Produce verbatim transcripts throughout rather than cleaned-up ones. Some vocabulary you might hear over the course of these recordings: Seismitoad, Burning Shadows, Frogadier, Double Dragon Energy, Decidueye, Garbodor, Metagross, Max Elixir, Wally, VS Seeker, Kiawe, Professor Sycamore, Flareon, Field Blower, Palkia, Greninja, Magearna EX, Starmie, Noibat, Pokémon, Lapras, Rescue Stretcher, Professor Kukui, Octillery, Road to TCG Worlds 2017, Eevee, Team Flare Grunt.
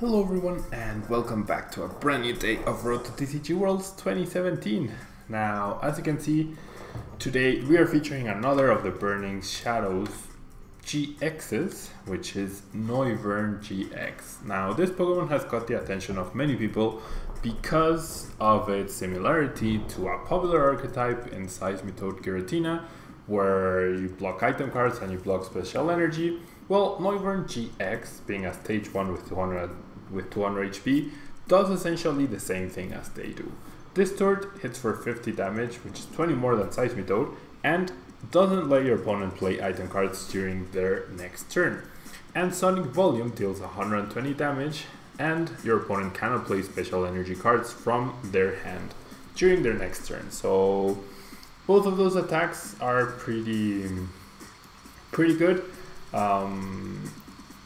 Hello everyone and welcome back to a brand new day of Road to T C G Worlds twenty seventeen. Now, as you can see, today we are featuring another of the Burning Shadows G Xs, which is Noivern G X. Now, this Pokemon has caught the attention of many people because of its similarity to a popular archetype in Seismitoad Giratina, where you block item cards and you block special energy. Well, Noivern G X, being a stage one with two hundred H P, does essentially the same thing as they do. This turret hits for fifty damage, which is twenty more than Seismitoad, and doesn't let your opponent play item cards during their next turn. And Sonic Volume deals one hundred twenty damage, and your opponent cannot play special energy cards from their hand during their next turn. So both of those attacks are pretty, pretty good. Um,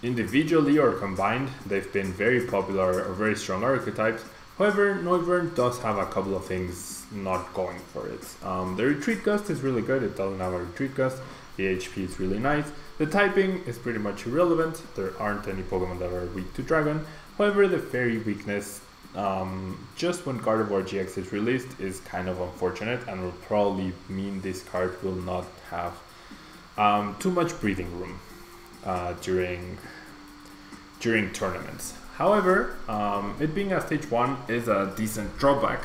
individually or combined, they've been very popular or very strong archetypes. However, Noivern does have a couple of things not going for it. Um, the Retreat Gust is really good, it doesn't have a Retreat Gust, the H P is really nice, the typing is pretty much irrelevant, there aren't any Pokemon that are weak to Dragon. However, the Fairy weakness, Um, just when Gardevoir G X is released, is kind of unfortunate and will probably mean this card will not have um, too much breathing room uh, during during tournaments. However, um, it being a stage one is a decent drawback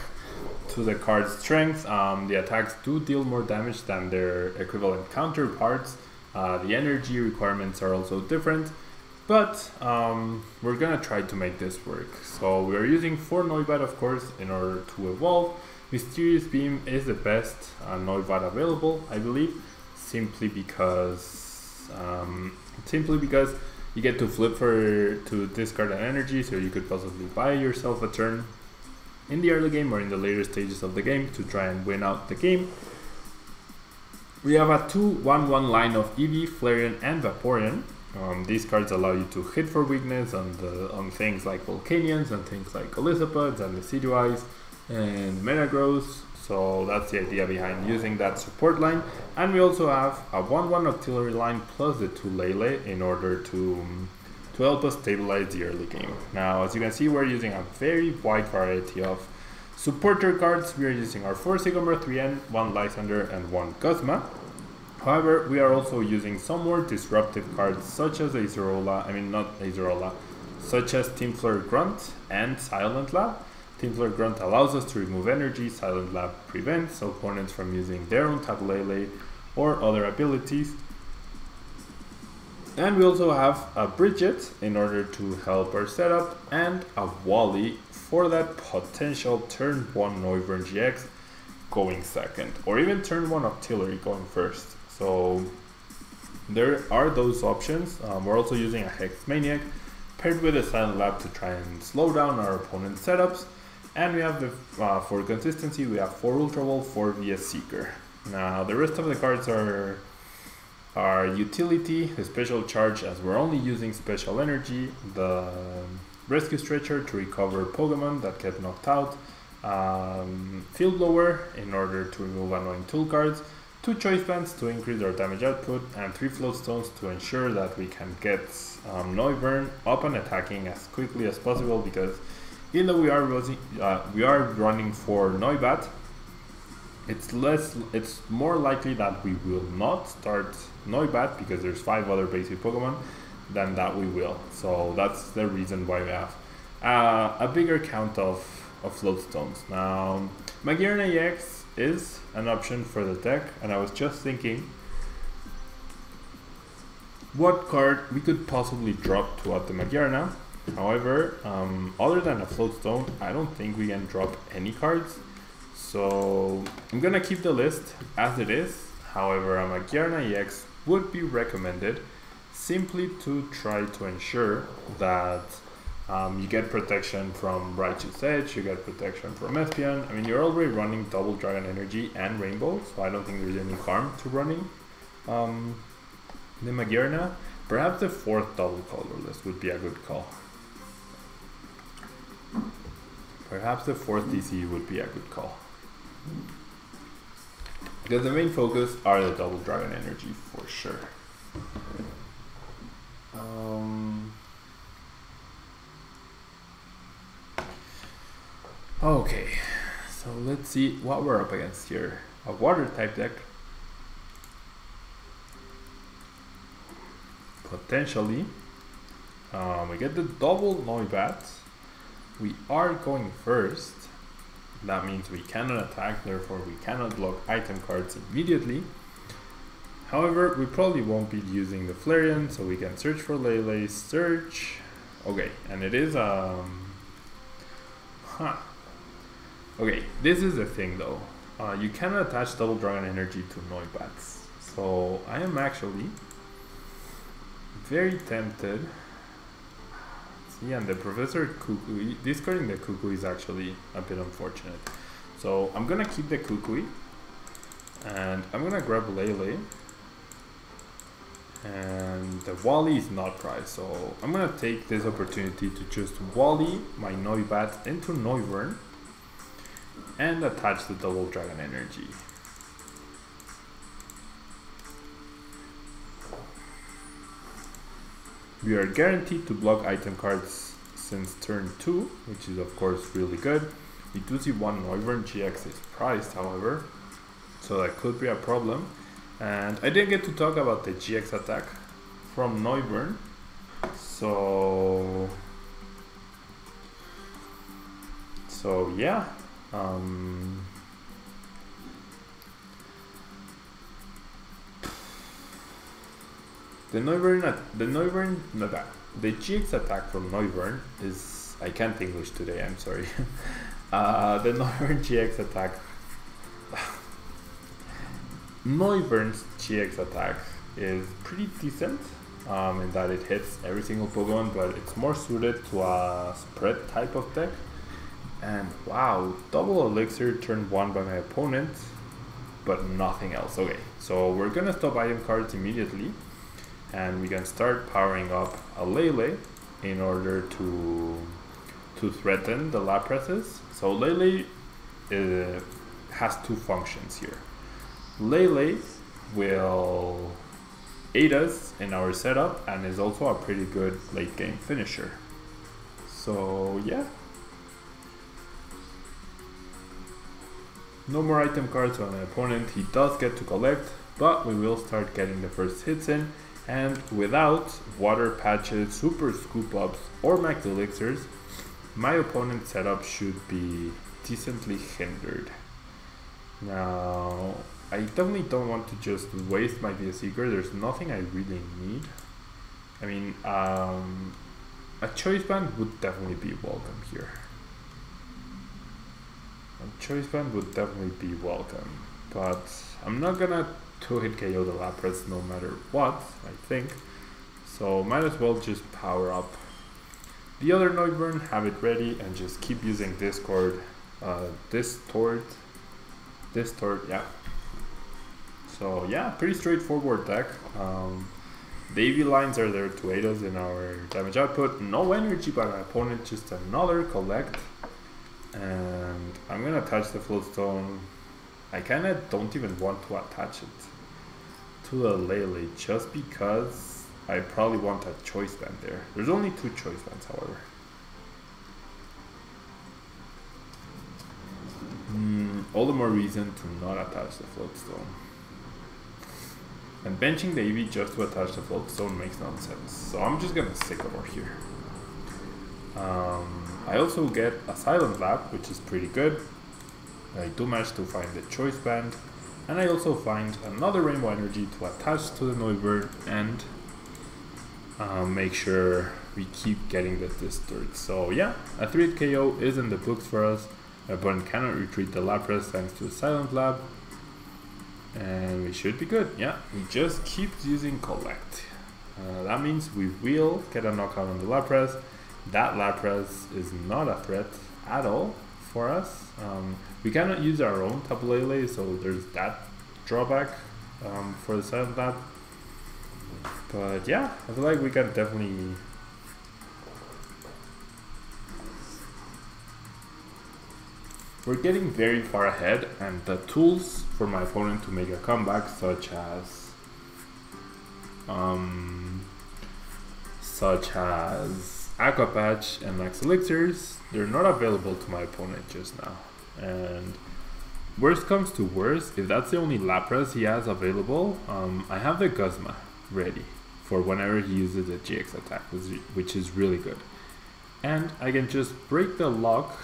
to the card's strength. Um, the attacks do deal more damage than their equivalent counterparts, uh, the energy requirements are also different. But um, we're gonna try to make this work. So we're using four Noibat, of course, in order to evolve. Mysterious Beam is the best uh, Noibat available, I believe, simply because um, simply because you get to flip for to discard an energy, so you could possibly buy yourself a turn in the early game or in the later stages of the game to try and win out the game. We have a two one one line of Eevee, Flareon, and Vaporeon. Um, these cards allow you to hit for weakness on the on things like Volcanions and things like Elizapods and Decidueyes and Metagross. So that's the idea behind using that support line. And we also have a one one Octillery line plus the two Lele in order to to help us stabilize the early game. Now, as you can see, we're using a very wide variety of supporter cards. We are using our four Sycamore, three N, one Lysandre, and one Guzma. However, we are also using some more disruptive cards such as Acerola, I mean not Acerola, such as Team Flare Grunt and Silent Lab. Team Flare Grunt allows us to remove energy, Silent Lab prevents opponents from using their own Tapu Lele or other abilities. And we also have a Bridget in order to help our setup and a Wally for that potential turn one Noivern G X going second, or even turn one Octillery going first. So there are those options. Um, we're also using a Hex Maniac paired with a Silent Lab to try and slow down our opponent's setups. And we have the uh, for consistency we have four Ultra Ball, four V S Seeker. Now the rest of the cards are are utility, the special charge as we're only using special energy, the Rescue Stretcher to recover Pokemon that get knocked out, um, Field Blower in order to remove annoying tool cards, two Choice Bands to increase our damage output, and three Float Stones to ensure that we can get um, Noivern up and attacking as quickly as possible, because even though we are, uh, we are running for Noibat, it's, less, it's more likely that we will not start Noibat because there's five other basic Pokemon than that we will. So that's the reason why we have uh, a bigger count of, of Float Stones. Now, Magearna E X is an option for the deck, and I was just thinking what card we could possibly drop to add the Magearna. However, um, other than a Float Stone, I don't think we can drop any cards, so I'm gonna keep the list as it is. However, a Magearna E X would be recommended simply to try to ensure that Um, you get protection from Righteous Edge, you get protection from Espion. I mean, you're already running Double Dragon Energy and Rainbow, so I don't think there's any harm to running um, the Magearna. Perhaps the fourth Double Colorless would be a good call. Perhaps the fourth D C would be a good call. Because the main focus are the Double Dragon Energy, for sure. Um... Okay, so let's see what we're up against here. A water type deck. Potentially. Uh, we get the double Noibat. We are going first. That means we cannot attack, therefore we cannot block item cards immediately. However, we probably won't be using the Flareon, so we can search for Lele, search. Okay, and it is um huh. Okay, this is the thing though. Uh, you cannot attach Double Dragon Energy to Noibats. So I am actually very tempted. Yeah, and the Professor Kukui, discarding the Kukui is actually a bit unfortunate. So I'm gonna keep the Kukui, and I'm gonna grab Lele. And the Wally is not prized, so I'm gonna take this opportunity to just Wally my Noibat into Noivern and attach the Double Dragon Energy. We are guaranteed to block item cards since turn two, which is of course really good. We do see one Noivern G X is priced, however, so that could be a problem. And I didn't get to talk about the G X attack from Noivern, so so yeah. Um, The Noivern, the Noivern, no, the G X attack from Noivern is, I can't English today, I'm sorry. uh, the Noivern G X attack, Noivern's G X attack is pretty decent um, in that it hits every single Pokemon, but it's more suited to a spread type of deck. And wow, double elixir turned one by my opponent, but nothing else. Okay, so we're gonna stop item cards immediately. And we can start powering up a Lele in order to to threaten the Laprases. So Lele uh, has two functions here. Lele will aid us in our setup and is also a pretty good late game finisher. So yeah. No more item cards on the opponent. He does get to collect, but we will start getting the first hits in. And without water patches, super scoop ups, or max elixirs, my opponent's setup should be decently hindered. Now, I definitely don't want to just waste my V S Seeker. There's nothing I really need. I mean, um, a Choice Band would definitely be welcome here. A Choice Band would definitely be welcome, but I'm not gonna two hit K O the Lapras no matter what, I think. So might as well just power up the other Noivern, have it ready, and just keep using Discord, uh, Distort, Distort, yeah. So yeah, pretty straightforward deck. Um, the Eevee lines are there to aid us in our damage output. No energy by my opponent, just another collect. And I'm gonna attach the Float Stone. I kinda don't even want to attach it to the Lele just because I probably want a Choice Band there. There's only two Choice Bands, however. Mm, all the more reason to not attach the Float Stone. And benching the Eevee just to attach the Float Stone makes no sense. So I'm just gonna Sycamore here. Um, I also get a Silent Lab, which is pretty good. I do manage to find the Choice Band, and I also find another Rainbow Energy to attach to the Noivern and uh, make sure we keep getting the Distort. So yeah, a three hit K O is in the books for us. My opponent cannot retreat the Lapras thanks to Silent Lab, and we should be good. Yeah, he just keeps using Collect. Uh, that means we will get a knockout on the Lapras. That Lapras is not a threat at all for us. Um, we cannot use our own Tapu Lele, so there's that drawback um, for the Silent Lab. But yeah, I feel like we can definitely we're getting very far ahead, and the tools for my opponent to make a comeback, such as um, such as Aqua Patch and Max Elixirs, they're not available to my opponent just now. And worst comes to worst, if that's the only Lapras he has available, um, I have the Guzma ready for whenever he uses a G X attack, which is really good. And I can just break the lock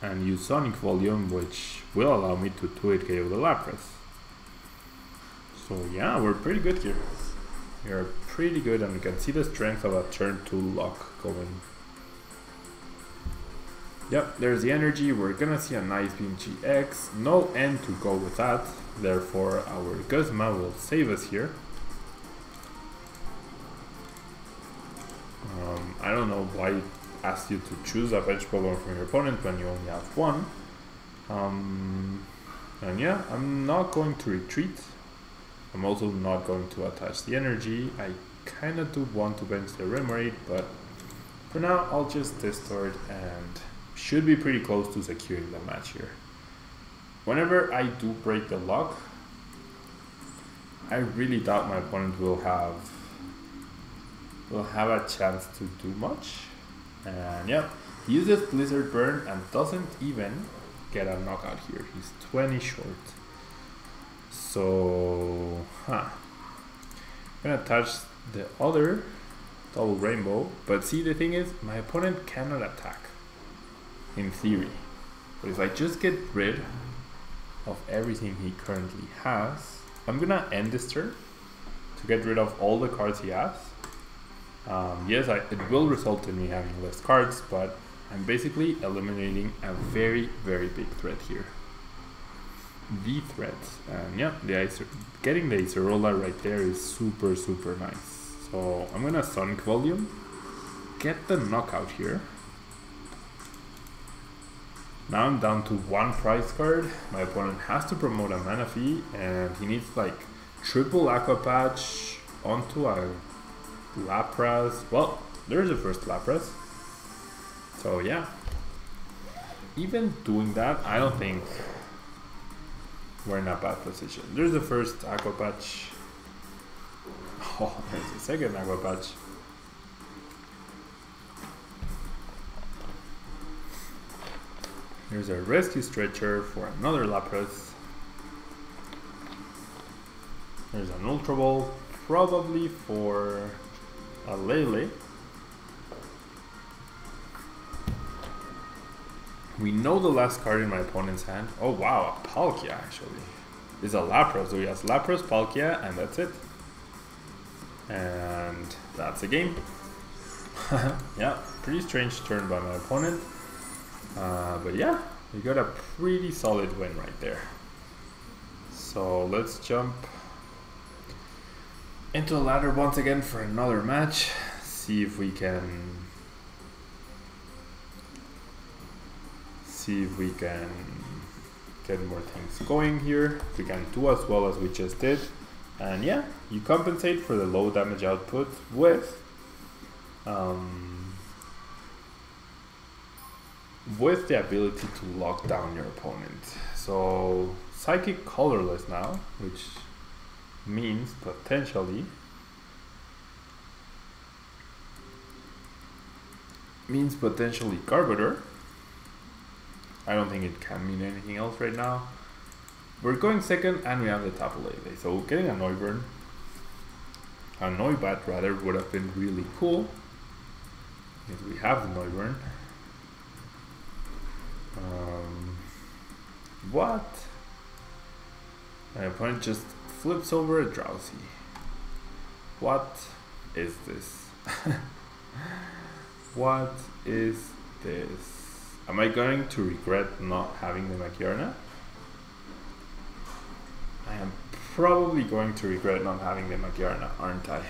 and use Sonic Volume, which will allow me to two hit K O the Lapras. So yeah, we're pretty good here. We're pretty good, and you can see the strength of a turn two lock going. Yep, there's the energy. We're gonna see a nice beam G X. No end to go with that. Therefore, our Guzma will save us here. Um, I don't know why ask you to choose a bench Pokemon from your opponent when you only have one. Um, and yeah, I'm not going to retreat. I'm also not going to attach the energy. I kind of do want to bench the Remoraid, but for now I'll just distort and should be pretty close to securing the match here. Whenever I do break the lock, I really doubt my opponent will have will have a chance to do much. And yeah, he uses Blizzard Burn and doesn't even get a knockout here. He's twenty short. So, huh. I'm gonna attach the other double rainbow, but see, the thing is, my opponent cannot attack, in theory. But if I just get rid of everything he currently has, I'm gonna end this turn to get rid of all the cards he has. Um, yes, I, it will result in me having less cards, but I'm basically eliminating a very, very big threat here. The threat, and yeah, the Acer getting the Acerola right there is super, super nice. So I'm gonna Sonic Volume, get the knockout here. Now I'm down to one prize card. My opponent has to promote a mana fee, and he needs like triple Aqua Patch onto a Lapras. Well, there's the first Lapras. So yeah, even doing that, I don't think we're in a bad position. There's the first Aqua Patch. Oh, there's the second Aqua Patch. There's a Rescue Stretcher for another Lapras. There's an Ultra Ball, probably for a Lele. We know the last card in my opponent's hand. Oh wow, a Palkia actually. It's a Lapras, so he has Lapras, Palkia, and that's it. And that's the game. Yeah, pretty strange turn by my opponent. Uh, but yeah, we got a pretty solid win right there. So let's jump into the ladder once again for another match. See if we can... see if we can get more things going here, if we can do as well as we just did. And yeah, you compensate for the low damage output with um, with the ability to lock down your opponent. So Psychic Colorless now, which means potentially means potentially Garbodor. I don't think it can mean anything else right now. We're going second and we have the Tapu Lele. So getting a Noivern, a Noibat rather, would have been really cool. Because we have the Noivern. Um, what? My opponent just flips over a Drowsy. What is this? What is this? Am I going to regret not having the Magearna? I am probably going to regret not having the Magearna, aren't I?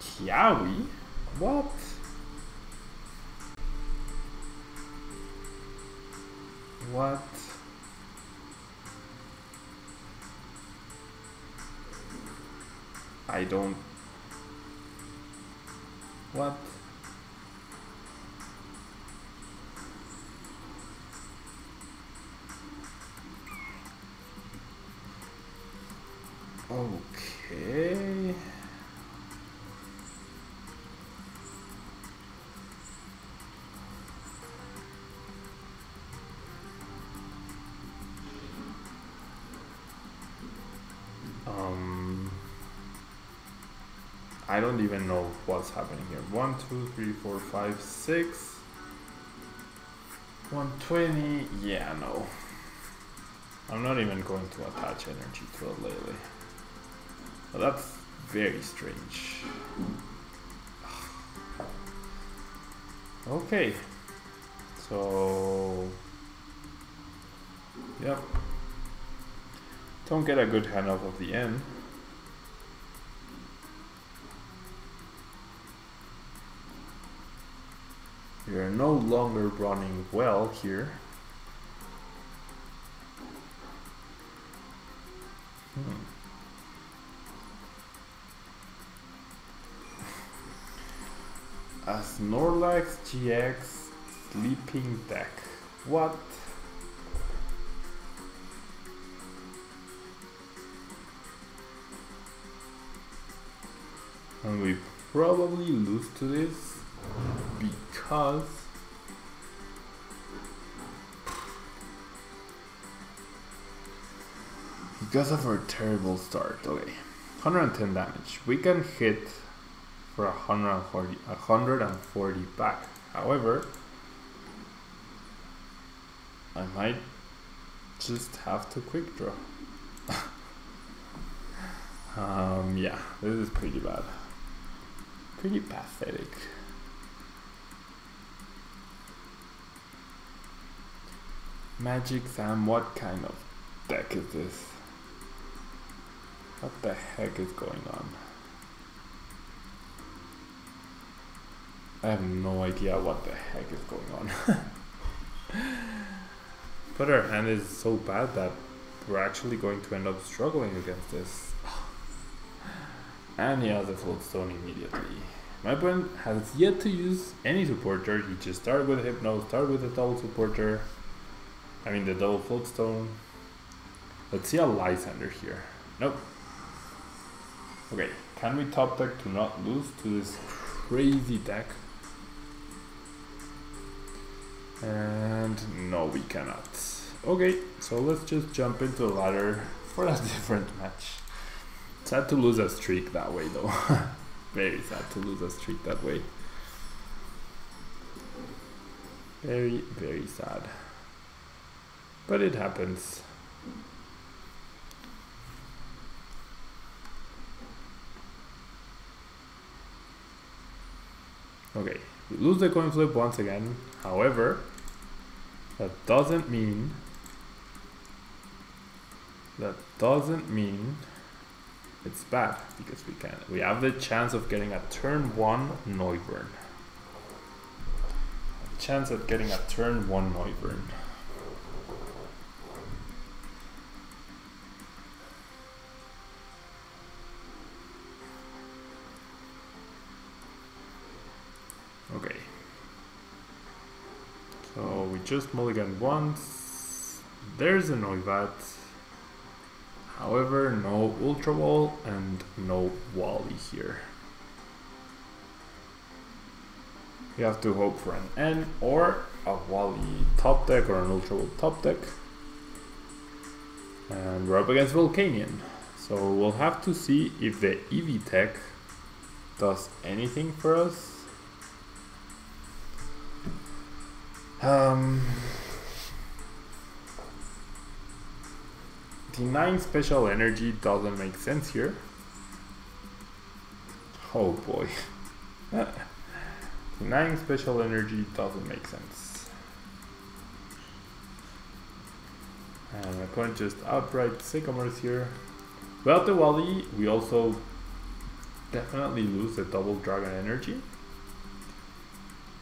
Kiawe? What? What? I don't... What? Okay. I don't even know what's happening here. One, two, three, four, five, six. one twenty. Yeah, no. I'm not even going to attach energy to a Lele. Well, that's very strange. Okay. So... Yep. Don't get a good hand off of the end. You're no longer running well here. Hmm. A Snorlax G X sleeping deck. What? And we probably lose to this because because of our terrible start. Okay, one hundred ten damage. We can hit for one hundred forty back. However, I might just have to quick draw. um, yeah, this is pretty bad. Pretty pathetic. Magic Sam, what kind of deck is this? What the heck is going on? I have no idea what the heck is going on. But our hand is so bad that we're actually going to end up struggling against this. And he has a Float Stone immediately. My opponent has yet to use any supporter. He just started with Hypno, started with a double supporter. I mean the double Float Stone. Let's see a Lysandre here. Nope. Okay, can we top deck to not lose to this crazy deck? And no, we cannot. Okay, so let's just jump into the ladder for a different match. Sad to lose a streak that way though. Very sad to lose a streak that way. Very, very sad. But it happens. Okay, we lose the coin flip once again. However, that doesn't mean... That doesn't mean... It's bad because we can. We have the chance of getting a turn one Noivern. A chance at getting a turn one Noivern. Okay. So we just mulligan once. There's a Noibat. However, no Ultra Ball and no Wally here. You have to hope for an N or a Wally top deck or an Ultra Ball top deck. And we're up against Volcanion. So we'll have to see if the Eevee tech does anything for us. Um... Denying special energy doesn't make sense here. Oh boy. Denying special energy doesn't make sense. And my opponent just outright Sycamores here. Without the Wally, we also definitely lose the Double Dragon Energy.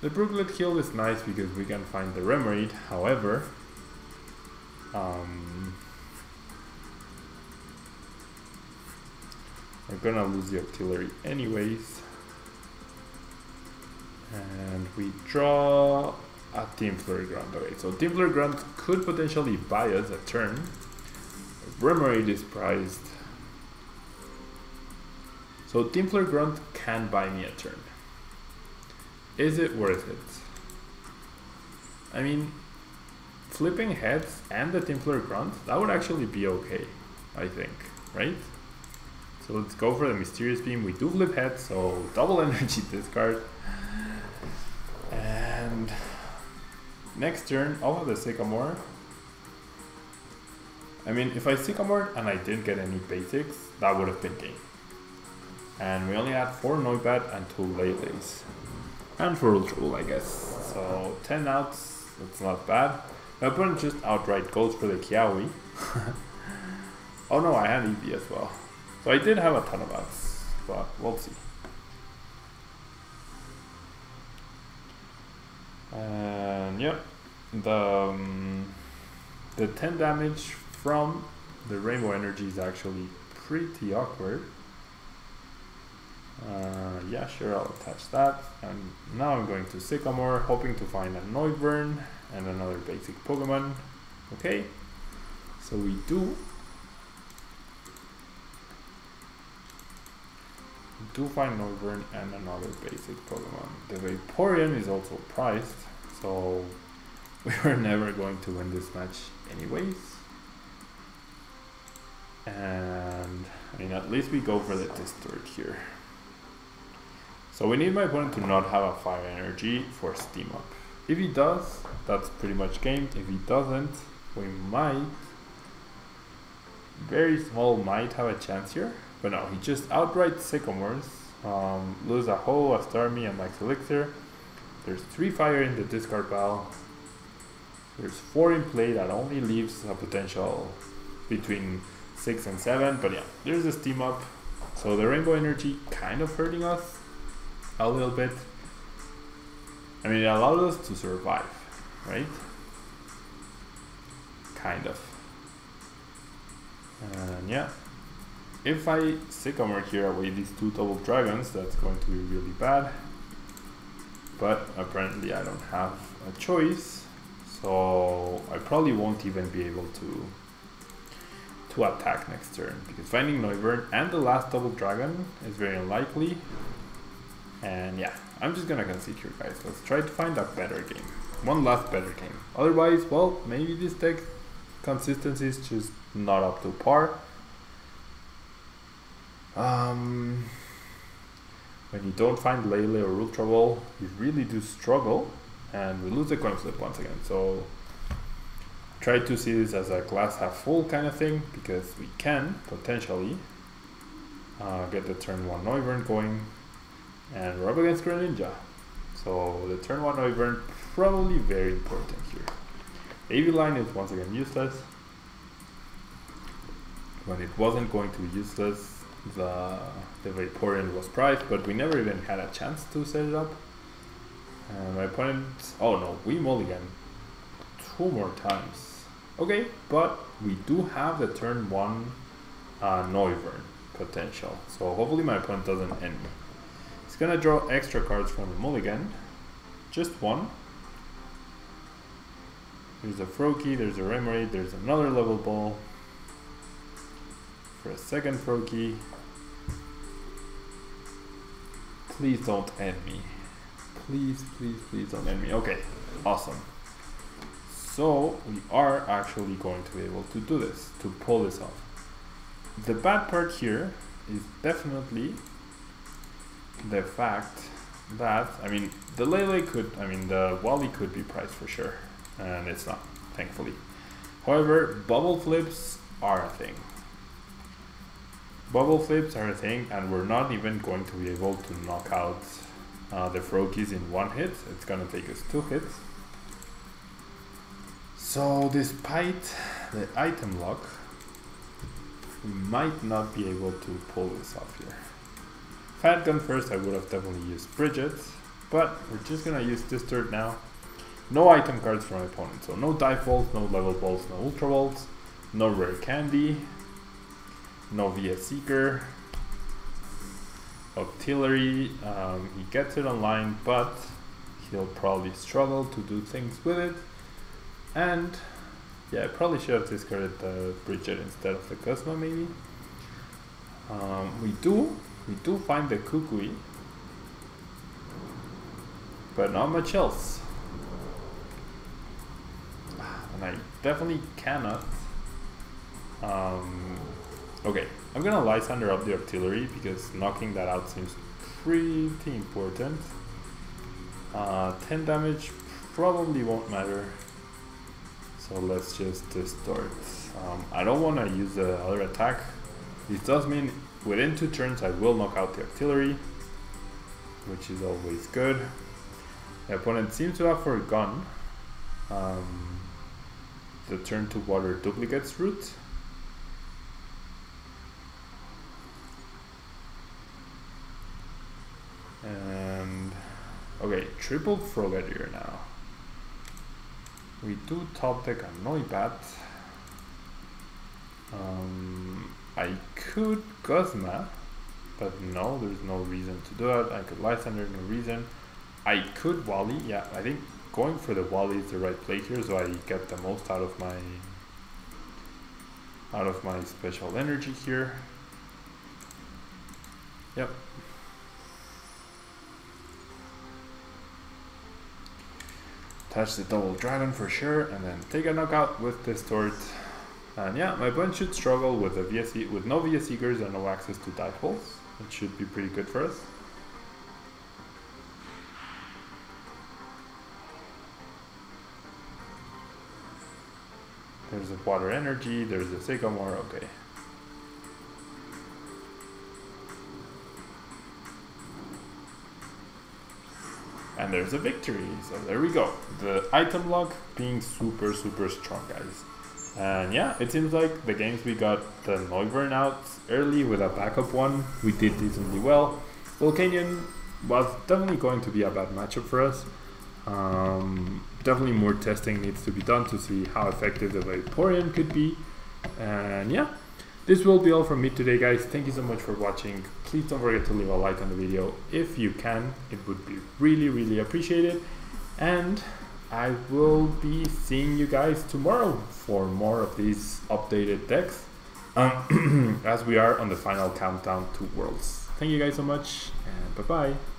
The Brooklet Hill is nice because we can find the Remoraid, however... Um... We're gonna lose the Octillery anyways. And we draw a Team Flare Grunt. Okay, so Team Flare Grunt could potentially buy us a turn. Remoraid is prized. So Team Flare Grunt can buy me a turn. Is it worth it? I mean, flipping heads and the Team Flare Grunt, that would actually be okay, I think, right? So let's go for the Mysterious Beam. We do flip head, so double energy discard. And next turn, I'll have the Sycamore. I mean, if I Sycamore and I didn't get any basics, that would have been game. And we only had four Noibat and two Lele's. And for Ultra Ball, I guess. So ten outs, that's not bad. My opponent just outright goes for the Kiawe. Oh no, I had Eevee as well. So I did have a ton of outs, but we'll see. And yep, the, um, the ten damage from the Rainbow Energy is actually pretty awkward. Uh, yeah, sure, I'll attach that. And now I'm going to Sycamore, hoping to find a Noivern and another basic Pokemon. Okay, so we do do find Noivern and another basic Pokemon. The Vaporeon is also priced, so we were never going to win this match anyways. And I mean, at least we go for the Distort here. So we need my opponent to not have a fire energy for steam up. If he does, that's pretty much game. If he doesn't, we might, very small might have a chance here. But no, he just outright Sycamores, um, lose a Ho, a Starmie, and Max Elixir. There's three fire in the discard pile. There's four in play, that only leaves a potential between six and seven. But yeah, there's a steam up. So the Rainbow Energy kind of hurting us a little bit. I mean, it allowed us to survive, right? Kind of. And yeah, if I Sycamore here away these two double dragons, that's going to be really bad. But apparently I don't have a choice, so I probably won't even be able to to attack next turn, because finding Noivern and the last double dragon is very unlikely. And yeah, I'm just gonna concede here, guys. Let's try to find a better game. One last better game. Otherwise, well, maybe this deck consistency is just not up to par. Um, when you don't find Lele or Ultra Ball, you really do struggle. And we lose the coin flip once again. So try to see this as a glass half full kind of thing, because we can potentially uh, get the turn one Noivern going. And we're up against Greninja. So the turn one Noivern, probably very important here. The Eevee line is once again useless. When it wasn't going to be useless, the, the Vaporeon was priced, but we never even had a chance to set it up. And my opponent, oh no, we mulligan two more times. Okay, but we do have the turn one uh, Noivern potential. So hopefully my opponent doesn't end me. It's gonna draw extra cards from the mulligan, just one. There's a Froakie, there's a Remoraid, there's another level ball for a second Froakie. Please don't end me. Please, please, please don't end me. Okay, awesome. So we are actually going to be able to do this, to pull this off. The bad part here is definitely the fact that, I mean, the Lele could, I mean, the Wally could be priced for sure, and it's not, thankfully. However, bubble flips are a thing. Bubble flips are a thing, and we're not even going to be able to knock out uh, the Froakies in one hit. It's gonna take us two hits. So, despite the item lock, we might not be able to pull this off here. If I had gone first, I would have definitely used Bridget, but we're just gonna use this turn now. No item cards from my opponent, so no Dive Balls, no Level Balls, no Ultra Balls, no Rare Candy, no V S Seeker, Octillery. Um, he gets it online, but he'll probably struggle to do things with it. And yeah, I probably should have discarded the Bridget instead of the Guzma, maybe. Um, we do. We do find the Kukui, but not much else. And I definitely cannot um, Okay, I'm gonna Lysandre up the Octillery because knocking that out seems pretty important. Uh, ten damage probably won't matter. So let's just distort. Um, I don't want to use the other attack. This does mean within two turns I will knock out the Octillery, which is always good. The opponent seems to have forgotten um, the turn to water duplicates route. And okay, triple Frogadier now. We do top deck a Noibat. Um, I could Guzma, but no, there's no reason to do that. I could Lysandre, no reason. I could Wally, yeah, I think going for the Wally is the right play here, so I get the most out of my out of my special energy here. Yep. Touch the Double Dragon for sure, and then take a knockout with Distort. And yeah, my opponent should struggle with the V S, with no V S Seekers and no access to dive holes. It should be pretty good for us. There's a Water Energy, there's a Sycamore, okay. And there's a victory, so there we go. The item lock being super, super strong, guys. And yeah, it seems like the games we got the Noivern out early with a backup one, we did decently well. Volcanion was definitely going to be a bad matchup for us. Um, definitely more testing needs to be done to see how effective the Vaporeon could be. And yeah, this will be all from me today, guys. Thank you so much for watching. Please don't forget to leave a like on the video if you can. It would be really, really appreciated. And I will be seeing you guys tomorrow for more of these updated decks um, as we are on the final countdown to Worlds. Thank you guys so much, and bye-bye.